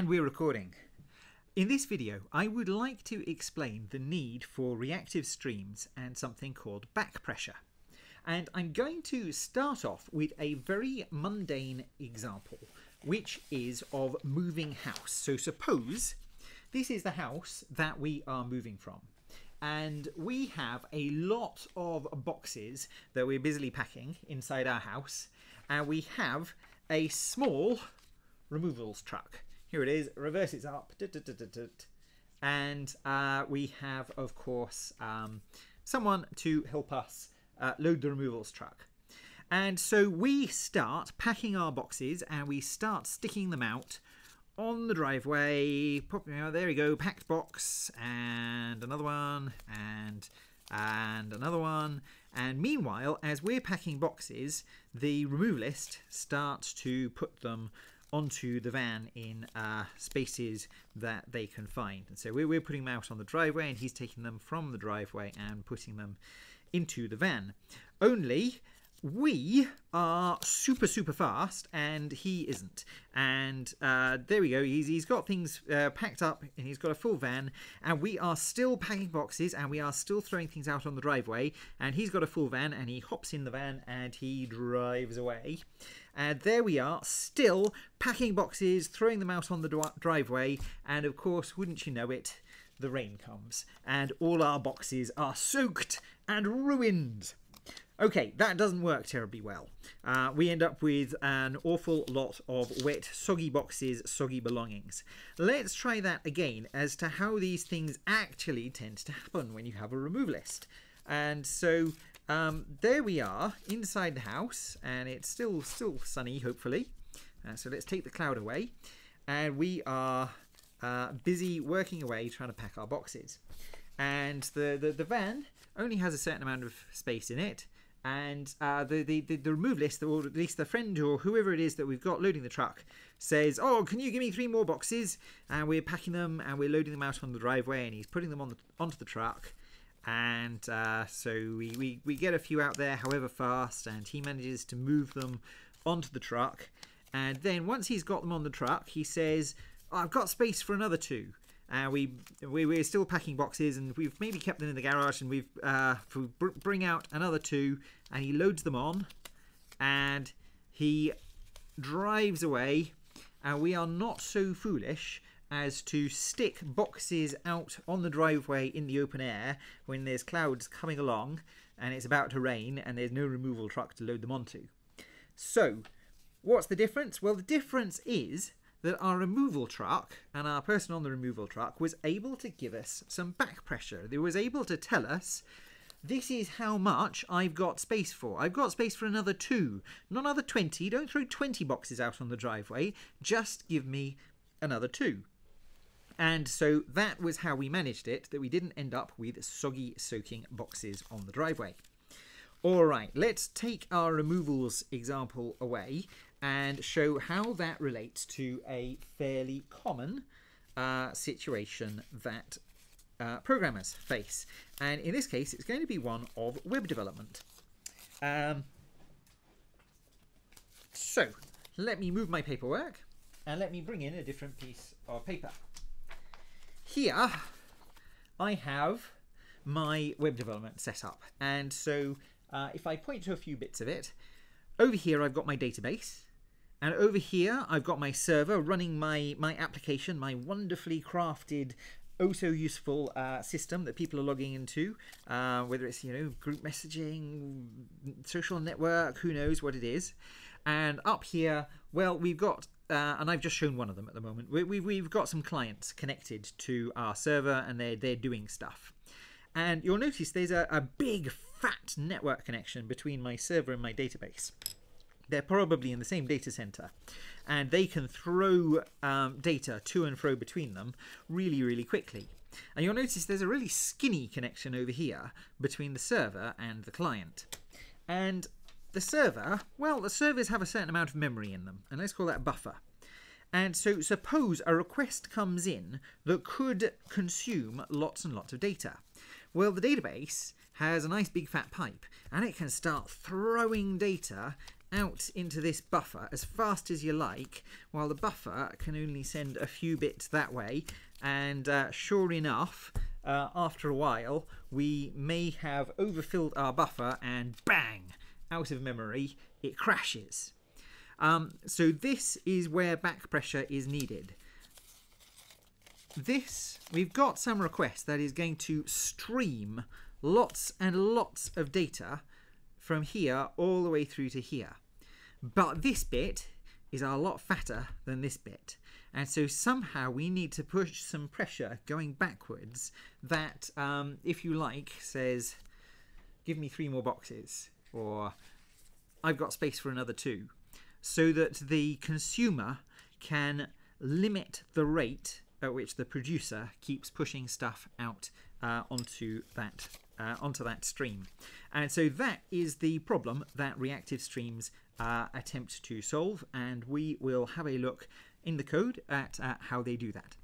And we're recording. In this video, I would like to explain the need for reactive streams and something called back pressure. And I'm going to start off with a very mundane example, which is of moving house. So suppose this is the house that we are moving from, and we have a lot of boxes that we're busily packing inside our house, and we have a small removals truck. Here it is, reverses up, and we have, of course, someone to help us load the removals truck. And so we start packing our boxes and we start sticking them out on the driveway. There we go, packed box, and another one, and another one. And meanwhile, as we're packing boxes, the removalist starts to put them onto the van in spaces that they can find. And so we're putting them out on the driveway, and he's taking them from the driveway and putting them into the van. Only we are super fast and he isn't. And there we go, he's got things packed up and he's got a full van, and we are still packing boxes and we are still throwing things out on the driveway, and he's got a full van, and he hops in the van and he drives away. And there we are, still packing boxes, throwing them out on the driveway, and of course, wouldn't you know it, the rain comes and all our boxes are soaked and ruined. Okay, that doesn't work terribly well. We end up with an awful lot of wet, soggy boxes, soggy belongings. Let's try that again as to how these things actually tend to happen when you have a removalist. And so there we are inside the house, and it's still sunny, hopefully. So let's take the cloud away. And we are busy working away trying to pack our boxes. And the van only has a certain amount of space in it. And the removalist, or at least the friend or whoever it is that we've got loading the truck, says, "Oh, can you give me 3 more boxes?" And we're packing them and we're loading them out on the driveway, and he's putting them on onto the truck. And so we get a few out there, however fast, and he manages to move them onto the truck. And then once he's got them on the truck, he says, "Oh, I've got space for another 2." And we're still packing boxes, and we've maybe kept them in the garage, and we've bring out another 2, and he loads them on and he drives away. And we are not so foolish as to stick boxes out on the driveway in the open air when there's clouds coming along and it's about to rain and there's no removal truck to load them onto. So what's the difference? Well, the difference is that our removal truck and our person on the removal truck was able to give us some back pressure. They was able to tell us, this is how much I've got space for. I've got space for another 2, not another 20. Don't throw 20 boxes out on the driveway. Just give me another 2. And so that was how we managed it, that we didn't end up with soggy, soaking boxes on the driveway. All right, let's take our removals example away and show how that relates to a fairly common situation that programmers face. And in this case, it's going to be one of web development. So let me move my paperwork and let me bring in a different piece of paper. Here I have my web development set up. And so if I point to a few bits of it, over here I've got my database. And over here, I've got my server running my application, my wonderfully crafted, oh so useful system that people are logging into, whether it's, you know, group messaging, social network, who knows what it is. And up here, well, we've got, and I've just shown one of them at the moment, we've got some clients connected to our server, and they're doing stuff. And you'll notice there's a big fat network connection between my server and my database. They're probably in the same data center, and they can throw data to and fro between them really quickly. And you'll notice there's a really skinny connection over here between the server and the client. And the server, well, the servers have a certain amount of memory in them, and let's call that a buffer. And so suppose a request comes in that could consume lots and lots of data. Well, the database has a nice big fat pipe, and it can start throwing data out into this buffer as fast as you like, while the buffer can only send a few bits that way. And sure enough, after a while, we may have overfilled our buffer and bang, out of memory, it crashes. So this is where back pressure is needed. This, we've got some request that is going to stream lots and lots of data from here all the way through to here. But this bit is a lot fatter than this bit. And so somehow we need to push some pressure going backwards that, if you like, says, give me 3 more boxes, or I've got space for another 2, so that the consumer can limit the rate at which the producer keeps pushing stuff out onto that stream. And so that is the problem that reactive streams attempt to solve, and we will have a look in the code at how they do that.